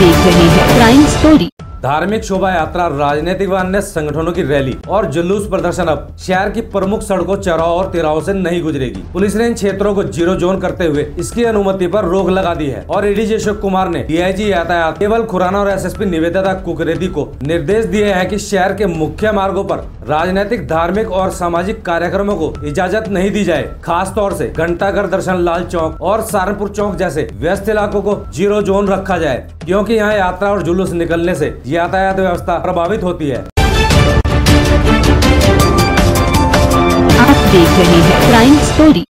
देख रहे हैं क्राइम स्टोरी। धार्मिक शोभा यात्रा, राजनीतिक व अन्य संगठनों की रैली और जुलूस प्रदर्शन अब शहर की प्रमुख सड़कों चौराहों और तिराहों से नहीं गुजरेगी। पुलिस ने इन क्षेत्रों को जीरो जोन करते हुए इसकी अनुमति पर रोक लगा दी है और ईडी अशोक कुमार ने DIG यातायात केवल खुराना और SSP निवेदिता कुकरेती को निर्देश दिए है कि शहर के मुख्य मार्गों पर राजनीतिक, धार्मिक और सामाजिक कार्यक्रमों को इजाजत नहीं दी जाए। खास तौर से घंटाघर, दर्शन लाल चौक और सहारनपुर चौक जैसे व्यस्त इलाकों को जीरो जोन रखा जाए, क्योंकि यहाँ यात्रा और जुलूस निकलने से यातायात व्यवस्था प्रभावित होती है। आप देख रहे हैं क्राइम स्टोरी।